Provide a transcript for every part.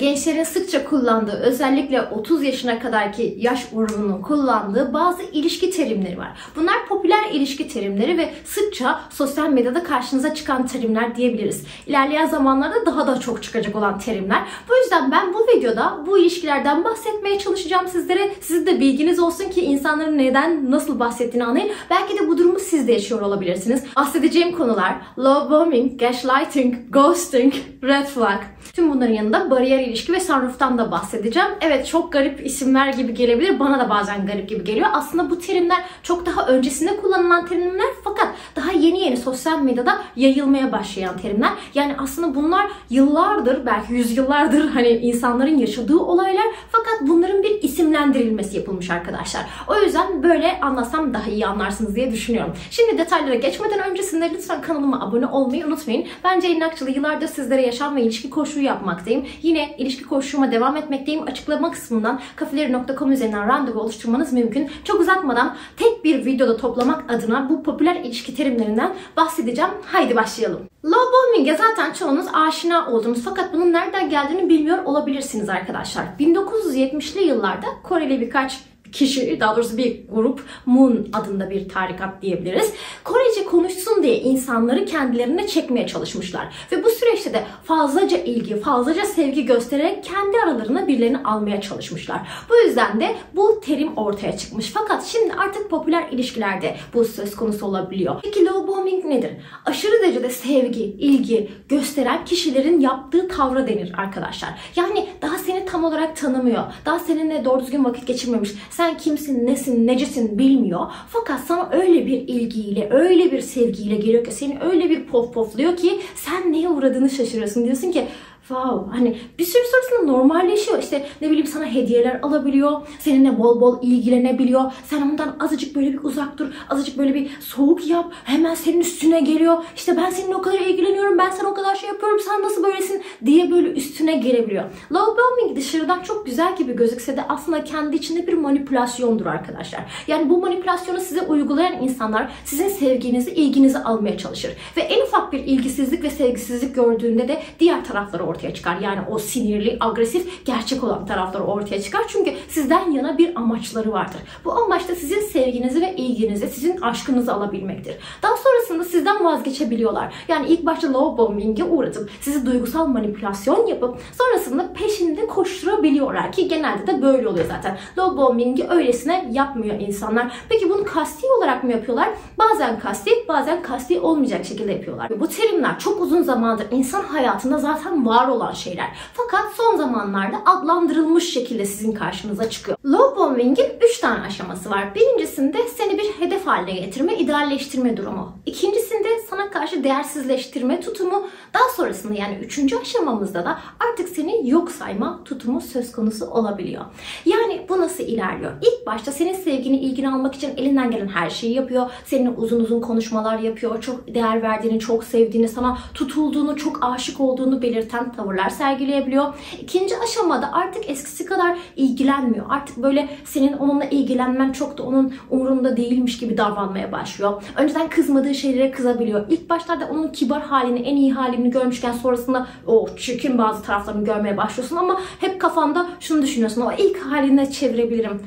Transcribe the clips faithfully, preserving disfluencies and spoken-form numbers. gençlerin sıkça kullandığı, özellikle otuz yaşına kadarki yaş grubunun kullandığı bazı ilişki terimleri var. Bunlar popüler ilişki terimleri ve sıkça sosyal medyada karşınıza çıkan terimler diyebiliriz. İlerleyen zamanlarda daha da çok çıkacak olan terimler. Bu yüzden ben bu videoda bu ilişkilerden bahsetmeye çalışacağım sizlere. Sizin de bilginiz olsun ki insanların neden, nasıl bahsettiğini anlayın. Belki de bu durumu siz de yaşıyor olabilirsiniz. Bahsedeceğim konular Love Bombing, Gaslighting, Ghosting, Red Flag. Tüm bunların yanında bariyer ilişki ve Sunroof'tan da bahsedeceğim. Evet, çok garip isimler gibi gelebilir. Bana da bazen garip gibi geliyor. Aslında bu terimler çok daha öncesinde kullanılan terimler, fakat daha yeni yeni sosyal medyada yayılmaya başlayan terimler. Yani aslında bunlar yıllardır, belki yüzyıllardır hani insanların yaşadığı olaylar, fakat bunların bir isimlendirilmesi yapılmış arkadaşlar. O yüzden böyle anlatsam daha iyi anlarsınız diye düşünüyorum. Şimdi detaylara geçmeden öncesinde lütfen kanalıma abone olmayı unutmayın. Ben Ceylin Akçalı, yıllardır sizlere yaşam ve ilişki koşulu yapmaktayım. Yine ilişki koşuluma devam etmekteyim. Açıklama kısmından caflory nokta com üzerinden randevu oluşturmanız mümkün. Çok uzatmadan tek bir videoda toplamak adına bu popüler ilişki terimlerinden bahsedeceğim. Haydi başlayalım. Love bombing'e zaten çoğunuz aşina oldunuz, fakat bunun nereden geldiğini bilmiyor olabilirsiniz arkadaşlar. bin dokuz yüz yetmişli yıllarda Koreli birkaç kişi, daha doğrusu bir grup, Moon adında bir tarikat diyebiliriz, Korece konuşsun diye insanları kendilerine çekmeye çalışmışlar. Ve bu süreçte de fazlaca ilgi, fazlaca sevgi göstererek kendi aralarına birilerini almaya çalışmışlar. Bu yüzden de bu terim ortaya çıkmış. Fakat şimdi artık popüler ilişkilerde bu söz konusu olabiliyor. Peki love bombing nedir? Aşırı derecede sevgi, ilgi gösteren kişilerin yaptığı tavra denir arkadaşlar. Yani daha seni tam olarak tanımıyor, daha seninle doğru düzgün vakit geçirmemiş, sen kimsin, nesin, necisin bilmiyor. Fakat sana öyle bir ilgiyle, öyle bir sevgiyle geliyor ki, seni öyle bir pof pofluyor ki sen neye uğradığını şaşırıyorsun. Diyorsun ki wow, hani bir sürü sonrasında normalleşiyor. İşte ne bileyim, sana hediyeler alabiliyor, seninle bol bol ilgilenebiliyor. Sen ondan azıcık böyle bir uzak dur, azıcık böyle bir soğuk yap, hemen senin üstüne geliyor. İşte ben seninle o kadar ilgileniyorum, ben sana o kadar şey yapıyorum, sen nasıl böylesin diye böyle üstüne gelebiliyor. Love bombing dışarıdan çok güzel gibi gözükse de aslında kendi içinde bir manipülasyondur arkadaşlar. Yani bu manipülasyonu size uygulayan insanlar sizin sevginizi, ilginizi almaya çalışır. Ve en ufak bir ilgisizlik ve sevgisizlik gördüğünde de diğer tarafları ortaya çıkar. Yani o sinirli, agresif, gerçek olan tarafları ortaya çıkar. Çünkü sizden yana bir amaçları vardır. Bu amaç da sizin sevginizi ve ilginizi, sizin aşkınızı alabilmektir. Daha sonrasında sizden vazgeçebiliyorlar. Yani ilk başta love bombing'e uğratıp, sizi duygusal manipülasyon yapıp sonrasında peşinde koşturabiliyorlar ki genelde de böyle oluyor zaten. Love bombing'i öylesine yapmıyor insanlar. Peki bunu kasti olarak mı yapıyorlar? Bazen kasti, bazen kasti olmayacak şekilde yapıyorlar. Ve bu terimler çok uzun zamandır insan hayatında zaten var olan şeyler. Fakat son zamanlarda adlandırılmış şekilde sizin karşınıza çıkıyor. Love bombing'in üç tane aşaması var. Birincisinde seni bir hedef haline getirme, idealleştirme durumu. İkincisinde sana karşı değersizleştirme tutumu. Daha sonrasında, yani üçüncü aşamamızda da artık seni yok sayma tutumu söz konusu olabiliyor. Yani bu nasıl ilerliyor? İlk başta senin sevgini, ilgini almak için elinden gelen her şeyi yapıyor. Seninle uzun uzun konuşmalar yapıyor. Çok değer verdiğini, çok sevdiğini, sana tutulduğunu, çok aşık olduğunu belirten tavırlar sergileyebiliyor. İkinci aşamada artık eskisi kadar ilgilenmiyor. Artık böyle senin onunla ilgilenmen çok da onun umurunda değilmiş gibi davranmaya başlıyor. Önceden kızmadığı şeylere kızabiliyor. İlk başlarda onun kibar halini, en iyi halini görmüşken sonrasında o oh, çirkin bazı taraflarını görmeye başlıyorsun, ama hep kafanda şunu düşünüyorsun: o ilk haline çevirebilirim.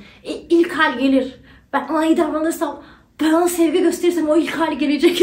İlk hal gelir. Ben ona iyi davranırsam, ben ona sevgi gösterirsem o ilk hal gelecek.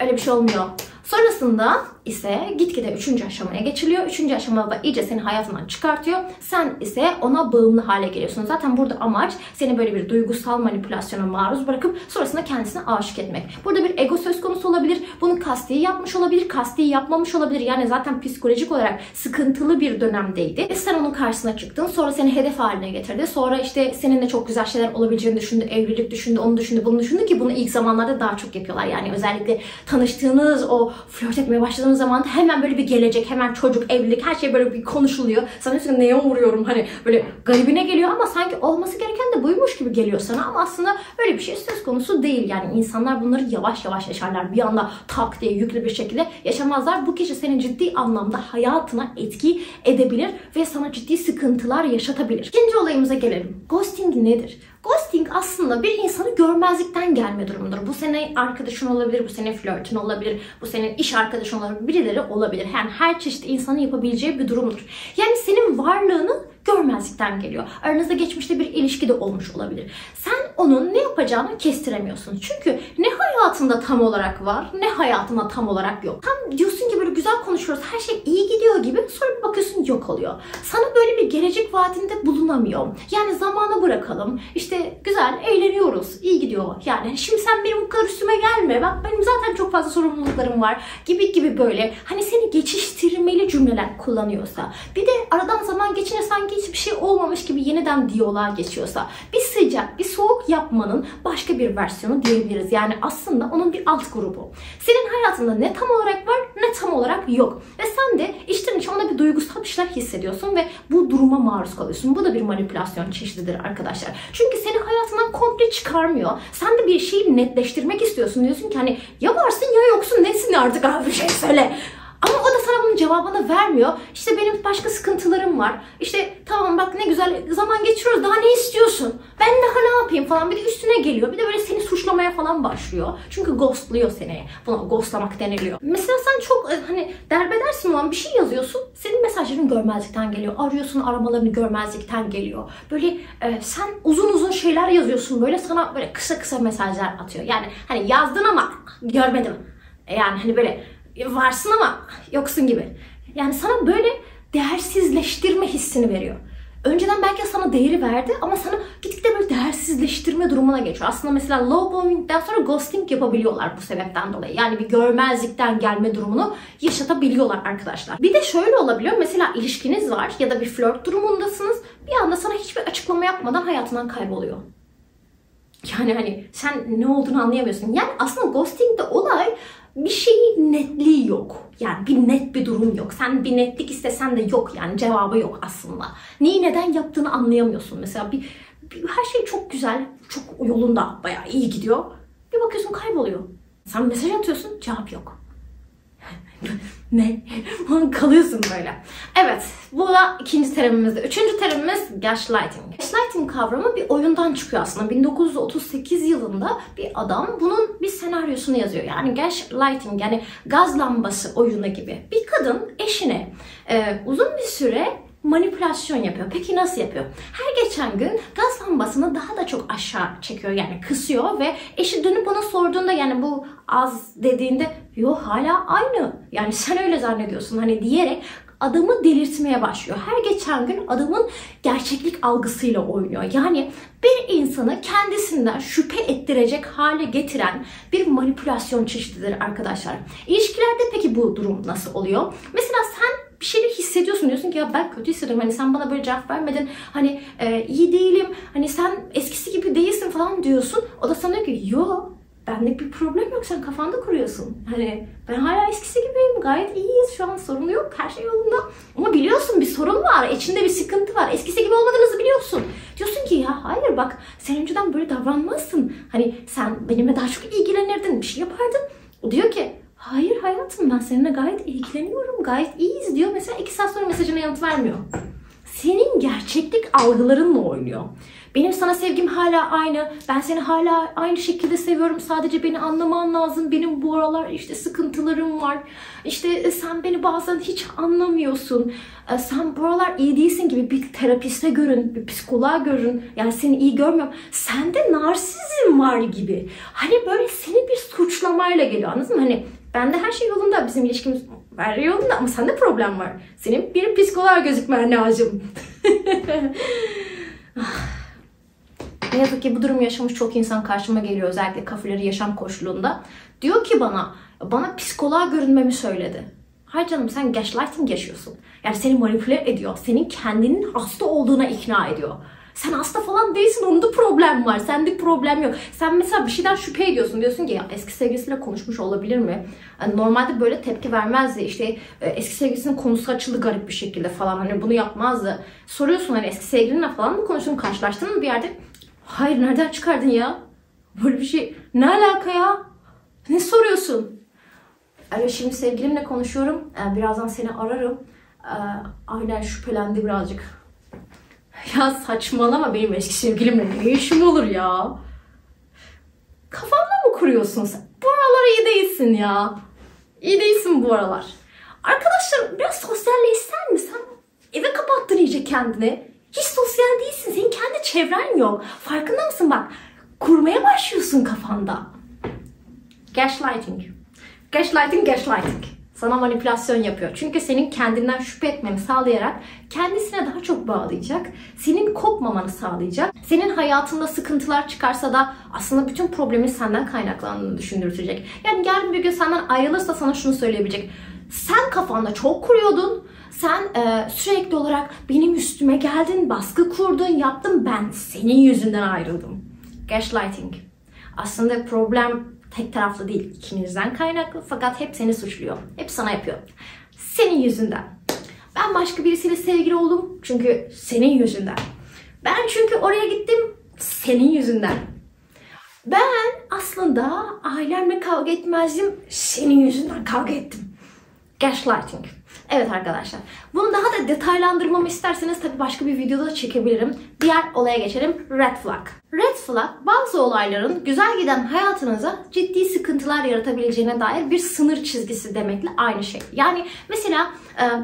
Öyle bir şey olmuyor. Sonrasında ise gitgide üçüncü aşamaya geçiliyor. Üçüncü aşamada iyice seni hayatından çıkartıyor. Sen ise ona bağımlı hale geliyorsun. Zaten burada amaç seni böyle bir duygusal manipülasyona maruz bırakıp sonrasında kendisine aşık etmek. Burada bir ego söz konusu olabilir. Bunu kasti yapmış olabilir, kasti yapmamış olabilir. Yani zaten psikolojik olarak sıkıntılı bir dönemdeydi. Sen onun karşısına çıktın. Sonra seni hedef haline getirdi. Sonra işte seninle çok güzel şeyler olabileceğini düşündü. Evlilik düşündü, onu düşündü, bunu düşündü ki bunu ilk zamanlarda daha çok yapıyorlar. Yani özellikle tanıştığınız, o flört etmeye başladığınız zaman hemen böyle bir gelecek, hemen çocuk, evlilik, her şey böyle bir konuşuluyor. Sana diyorsun neye uğruyorum, hani böyle garibine geliyor ama sanki olması gereken de buymuş gibi geliyor sana, ama aslında öyle bir şey söz konusu değil. Yani insanlar bunları yavaş yavaş yaşarlar. Bir anda tak diye yüklü bir şekilde yaşamazlar. Bu kişi senin ciddi anlamda hayatına etki edebilir ve sana ciddi sıkıntılar yaşatabilir. İkinci olayımıza gelelim. Ghosting nedir? Ghosting aslında bir insanı görmezlikten gelme durumudur. Bu sene arkadaşın olabilir, bu sene flörtün olabilir, bu sene iş arkadaşın olabilir, birileri olabilir. Yani her çeşit insanın yapabileceği bir durumdur. Yani senin varlığını görmezlikten geliyor. Aranızda geçmişte bir ilişki de olmuş olabilir. Sen onun ne yapacağını kestiremiyorsun. Çünkü ne hayatında tam olarak var, ne hayatında tam olarak yok. Tam diyorsun ki böyle güzel konuşuyoruz, her şey iyi gidiyor gibi, sonra bir bakıyorsun yok oluyor. Sana böyle bir gelecek vaadinde bulunamıyor. Yani zamana bırakalım, işte güzel eğleniyoruz, iyi gidiyor. Yani şimdi sen benim bu kadar üstüme gelme, bak benim zaten çok fazla sorumluluklarım var gibi gibi böyle. Hani seni geçiştirmeli cümleler kullanıyorsa, bir de aradan zaman geçince sanki hiçbir şey olmamış gibi yeniden diyaloğa geçiyorsa, bir sıcak bir soğuk yapmanın başka bir versiyonu diyebiliriz. Yani aslında onun bir alt grubu. Senin hayatında ne tam olarak var ne tam olarak yok. Ve sen de içten içe ona bir duygusal bir şeyler hissediyorsun ve bu duruma maruz kalıyorsun. Bu da bir manipülasyon çeşididir arkadaşlar. Çünkü seni hayatından komple çıkarmıyor. Sen de bir şeyi netleştirmek istiyorsun. Diyorsun ki hani ya varsın ya yoksun, nesin artık abi, bir şey söyle. Ama o da sana bunun cevabını vermiyor. İşte benim başka sıkıntılarım var. İşte tamam bak ne güzel zaman geçiriyoruz. Daha ne istiyorsun? Ben daha ne yapayım falan. Bir de üstüne geliyor. Bir de böyle seni suçlamaya falan başlıyor. Çünkü ghostluyor seni. Buna ghostlamak deniliyor. Mesela sen çok hani derbedersin olan bir şey yazıyorsun. Senin mesajların görmezlikten geliyor. Arıyorsun, aramalarını görmezlikten geliyor. Böyle e, sen uzun uzun şeyler yazıyorsun. Böyle sana böyle kısa kısa mesajlar atıyor. Yani hani yazdın ama görmedim. Yani hani böyle varsın ama yoksun gibi. Yani sana böyle değersizleştirme hissini veriyor. Önceden belki sana değeri verdi ama sana gitgide böyle değersizleştirme durumuna geçiyor. Aslında mesela love bombing'den sonra ghosting yapabiliyorlar bu sebepten dolayı. Yani bir görmezlikten gelme durumunu yaşatabiliyorlar arkadaşlar. Bir de şöyle olabiliyor. Mesela ilişkiniz var ya da bir flört durumundasınız. Bir anda sana hiçbir açıklama yapmadan hayatından kayboluyor. Yani hani sen ne olduğunu anlayamıyorsun. Yani aslında ghosting'de olay bir şeyin netliği yok. Yani bir net bir durum yok. Sen bir netlik istesen de yok, yani cevabı yok aslında. Neyi neden yaptığını anlayamıyorsun. Mesela bir, bir her şey çok güzel, çok yolunda, bayağı iyi gidiyor. Bir bakıyorsun kayboluyor. Sen mesaj atıyorsun, cevap yok. Ne? Kalıyorsun böyle. Evet, bu da ikinci terimimizde. Üçüncü terimimiz gaslighting. Gaslighting kavramı bir oyundan çıkıyor aslında. bin dokuz yüz otuz sekiz yılında bir adam bunun bir senaryosunu yazıyor. Yani gaslighting, yani gaz lambası oyunu gibi. Bir kadın eşine e, uzun bir süre manipülasyon yapıyor. Peki nasıl yapıyor? Her geçen gün gaz lambasını daha da çok aşağı çekiyor, yani kısıyor ve eşi dönüp ona sorduğunda, yani bu az dediğinde yok hala aynı, yani sen öyle zannediyorsun hani diyerek adamı delirtmeye başlıyor. Her geçen gün adamın gerçeklik algısıyla oynuyor. Yani bir insanı kendisinden şüphe ettirecek hale getiren bir manipülasyon çeşididir arkadaşlar. İlişkilerde peki bu durum nasıl oluyor? Mesela sen bir şeyleri hissediyorsun, diyorsun ki ya ben kötü hissediyorum, hani sen bana böyle cevap vermedin, hani e, iyi değilim, hani sen eskisi gibi değilsin falan diyorsun. O da sana diyor ki yo, benlik bir problem yok, sen kafanda kuruyorsun, hani ben hala eskisi gibiyim, gayet iyiyiz, şu an sorun yok, her şey yolunda. Ama biliyorsun bir sorun var, içinde bir sıkıntı var, eskisi gibi olmadığınızı biliyorsun. Diyorsun ki ya hayır bak, sen önceden böyle davranmazsın, hani sen benimle daha çok ilgilenirdin, bir şey yapardın. O diyor ki hayır hayatım, ben seninle gayet ilgileniyorum, gayet iyiyiz diyor. Mesela iki saat sonra mesajına yanıt vermiyor. Senin gerçeklik algılarınla oynuyor. Benim sana sevgim hala aynı, ben seni hala aynı şekilde seviyorum, sadece beni anlaman lazım, benim bu aralar işte sıkıntılarım var, işte sen beni bazen hiç anlamıyorsun, sen bu aralar iyi değilsin gibi. Bir terapiste görün, bir psikoloğa görün, yani seni iyi görmüyorum, sende narsizm var gibi, hani böyle seni bir suçlamayla geliyor, anladın mı? Hani bende her şey yolunda, bizim ilişkimiz var yolunda ama sende problem var, senin bir psikoloğa gözükmen lazım. Ne yazık ki bu durumu yaşamış çok insan karşıma geliyor, özellikle kafeleri yaşam koşulunda. Diyor ki bana, bana psikoloğa görünmemi söyledi. Hayır canım, sen gaslighting yaşıyorsun. Yani seni manipüle ediyor, senin kendinin hasta olduğuna ikna ediyor. Sen hasta falan değilsin, onda problem var, sende problem yok. Sen mesela bir şeyden şüphe ediyorsun, diyorsun ki ya eski sevgilisiyle konuşmuş olabilir mi? Yani normalde böyle tepki vermezdi, işte eski sevgilisinin konusu açıldı garip bir şekilde falan, hani bunu yapmazdı. Soruyorsun hani eski sevgilinle falan mı konuştun, karşılaştın mı bir yerde? Hayır, nereden çıkardın ya? Böyle bir şey. Ne alaka ya? Ne soruyorsun? Alo, şimdi sevgilimle konuşuyorum. Birazdan seni ararım. Aynen şüphelendi birazcık. Ya saçmalama, benim eski sevgilimle ne işim olur ya? Kafanda mı kuruyorsun sen? Bu aralar iyi değilsin ya. İyi değilsin bu aralar. Arkadaşlar biraz sosyalleşsen mi sen? Eve kapattın iyice kendini. Hiç sosyal değilsin. Senin kendi çevren yok. Farkında mısın bak? Kurmaya başlıyorsun kafanda. Gaslighting. Gaslighting, gaslighting. Sana manipülasyon yapıyor. Çünkü senin kendinden şüphe etmeni sağlayarak kendisine daha çok bağlayacak. Senin kopmamanı sağlayacak. Senin hayatında sıkıntılar çıkarsa da aslında bütün problemin senden kaynaklandığını düşündürtecek. Yani yarın bir gün senden ayrılırsa sana şunu söyleyebilecek. Sen kafanda çok kuruyordun. Sen e, sürekli olarak benim üstüme geldin, baskı kurdun, yaptın. Ben senin yüzünden ayrıldım. Gaslighting. Aslında problem tek taraflı değil, ikinizden kaynaklı fakat hep seni suçluyor. Hep sana yapıyor. Senin yüzünden. Ben başka birisiyle sevgili oldum çünkü senin yüzünden. Ben çünkü oraya gittim senin yüzünden. Ben aslında ailemle kavga etmezdim, senin yüzünden kavga ettim. Gaslighting. Evet arkadaşlar. Bunu daha da detaylandırmamı isterseniz tabii başka bir videoda çekebilirim. Diğer olaya geçelim. Red flag. Red flag bazı olayların güzel giden hayatınıza ciddi sıkıntılar yaratabileceğine dair bir sınır çizgisi demekle aynı şey. Yani mesela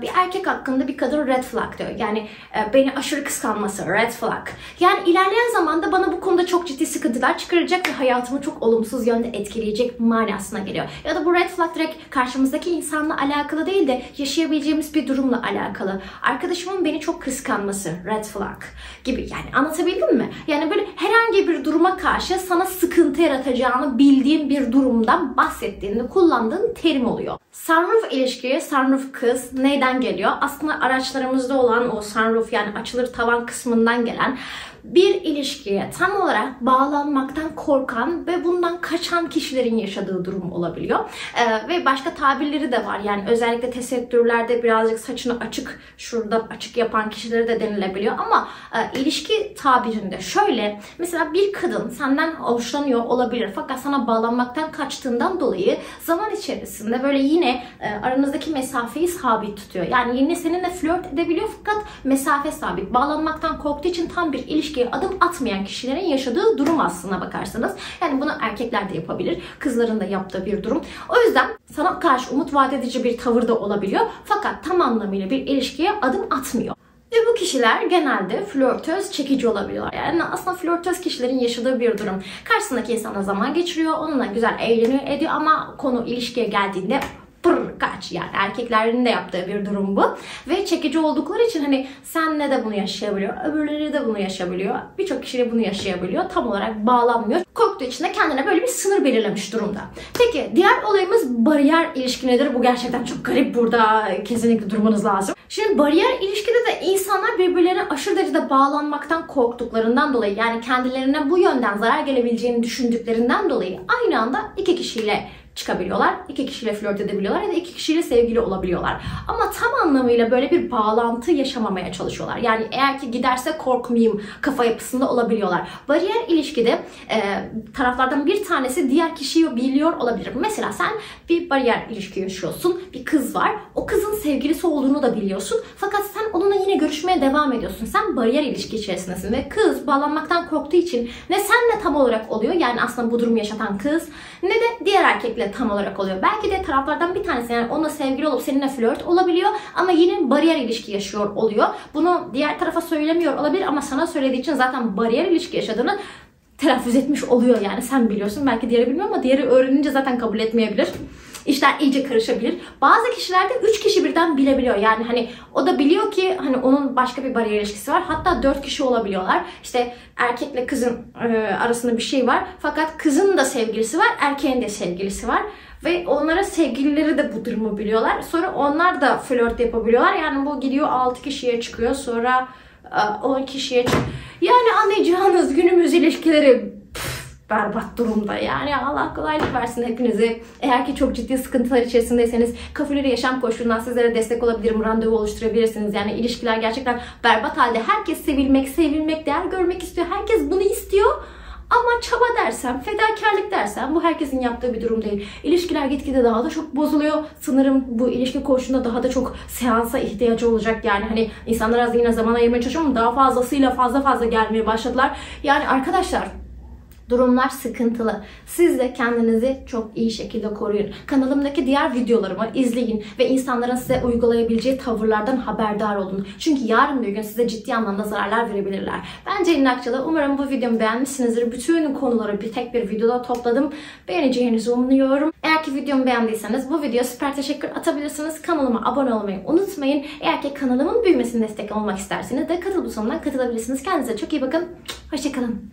bir erkek hakkında bir kadın red flag diyor. Yani beni aşırı kıskanması red flag. Yani ilerleyen zamanda bana bu konuda çok ciddi sıkıntılar çıkaracak ve hayatımı çok olumsuz yönde etkileyecek manasına geliyor. Ya da bu red flag direkt karşımızdaki insanla alakalı değil de yaşayabileceğimiz bir durumla alakalı. Arkadaşımın beni çok kıskanması red flag gibi. Yani anlatabildim mi? Yani böyle herhangi bir duruma karşı sana sıkıntı yaratacağını bildiğin bir durumdan bahsettiğinde kullandığın terim oluyor. Sunroof ilişkiye sunroof kız neyden geliyor? Aslında araçlarımızda olan o sunroof, yani açılır tavan kısmından gelen bir ilişkiye tam olarak bağlanmaktan korkan ve bundan kaçan kişilerin yaşadığı durum olabiliyor. Ee, ve başka tabirleri de var. Yani özellikle tesettürlerde birazcık saçını açık, şurada açık yapan kişilere de denilebiliyor. Ama e, ilişki tabirinde şöyle. Mesela bir kadın senden hoşlanıyor olabilir. Fakat sana bağlanmaktan kaçtığından dolayı zaman içerisinde böyle yine e, aranızdaki mesafeyi sabit tutuyor. Yani yine seninle flört edebiliyor fakat mesafe sabit. Bağlanmaktan korktuğu için tam bir ilişki adım atmayan kişilerin yaşadığı durum aslına bakarsanız. Yani bunu erkekler de yapabilir. Kızların da yaptığı bir durum. O yüzden sana karşı umut vaat edici bir tavırda olabiliyor. Fakat tam anlamıyla bir ilişkiye adım atmıyor. Ve bu kişiler genelde flörtöz, çekici olabiliyorlar. Yani aslında flörtöz kişilerin yaşadığı bir durum. Karşısındaki insanla zaman geçiriyor. Onunla güzel eğleniyor, ediyor ama konu ilişkiye geldiğinde pırr, kaç. Yani erkeklerin de yaptığı bir durum bu. Ve çekici oldukları için hani senle de bunu yaşayabiliyor, öbürleri de bunu yaşayabiliyor. Birçok kişi de bunu yaşayabiliyor. Tam olarak bağlanmıyor. Korktuğu için de kendine böyle bir sınır belirlemiş durumda. Peki diğer olayımız bariyer ilişki nedir? Bu gerçekten çok garip. Burada kesinlikle durmanız lazım. Şimdi bariyer ilişkide de insanlar birbirlerine aşırı derecede bağlanmaktan korktuklarından dolayı, yani kendilerine bu yönden zarar gelebileceğini düşündüklerinden dolayı aynı anda iki kişiyle çıkabiliyorlar, iki kişiyle flört edebiliyorlar ya da iki kişiyle sevgili olabiliyorlar. Ama tam anlamıyla böyle bir bağlantı yaşamamaya çalışıyorlar. Yani eğer ki giderse korkmayayım kafa yapısında olabiliyorlar. Bariyer ilişkide e, taraflardan bir tanesi diğer kişiyi biliyor olabilir. Mesela sen bir bariyer ilişki yaşıyorsun, bir kız var. O kızın sevgilisi olduğunu da biliyorsun. Fakat sen onunla yine görüşmeye devam ediyorsun. Sen bariyer ilişki içerisindesin ve kız bağlanmaktan korktuğu için ne senle tam olarak oluyor, yani aslında bu durumu yaşatan kız, ne de diğer erkekle tam olarak oluyor. Belki de taraflardan bir tanesi, yani onunla sevgili olup seninle flört olabiliyor ama yine bariyer ilişki yaşıyor oluyor. Bunu diğer tarafa söylemiyor olabilir ama sana söylediği için zaten bariyer ilişki yaşadığını telaffuz etmiş oluyor. Yani sen biliyorsun, belki diğeri bilmiyor ama diğeri öğrenince zaten kabul etmeyebilir. İşler iyice karışabilir. Bazı kişilerde üç kişi birden bilebiliyor. Yani hani o da biliyor ki hani onun başka bir bariyer ilişkisi var. Hatta dört kişi olabiliyorlar. İşte erkekle kızın e, arasında bir şey var. Fakat kızın da sevgilisi var, erkeğin de sevgilisi var. Ve onlara sevgilileri de bu durumu biliyorlar. Sonra onlar da flört yapabiliyorlar. Yani bu gidiyor altı kişiye çıkıyor. Sonra e, on kişiye çıkıyor. Yani anlayacağınız günümüz ilişkileri berbat durumda. Yani Allah kolaylık versin hepinize. Eğer ki çok ciddi sıkıntılar içerisindeyseniz Caflory Yaşam Koçluğundan sizlere destek olabilirim. Randevu oluşturabilirsiniz. Yani ilişkiler gerçekten berbat halde. Herkes sevilmek, sevilmek, değer görmek istiyor. Herkes bunu istiyor. Ama çaba dersem, fedakarlık dersem bu herkesin yaptığı bir durum değil. İlişkiler gitgide daha da çok bozuluyor. Sanırım bu ilişki koşulunda daha da çok seansa ihtiyacı olacak. Yani hani insanlar az yine zaman ayırmaya çalışıyor ama daha fazlasıyla fazla fazla gelmeye başladılar. Yani arkadaşlar, durumlar sıkıntılı. Siz de kendinizi çok iyi şekilde koruyun. Kanalımdaki diğer videolarımı izleyin ve insanların size uygulayabileceği tavırlardan haberdar olun. Çünkü yarın bir gün size ciddi anlamda zararlar verebilirler. Ben Ceylin Akçalı. Umarım bu videomu beğenmişsinizdir. Bütün konuları bir tek bir videoda topladım. Beğeneceğinizi umuyorum. Eğer ki videomu beğendiyseniz bu videoya süper teşekkür atabilirsiniz. Kanalıma abone olmayı unutmayın. Eğer ki kanalımın büyümesine destek olmak isterseniz de katıl butonundan katılabilirsiniz. Kendinize çok iyi bakın. Hoşçakalın.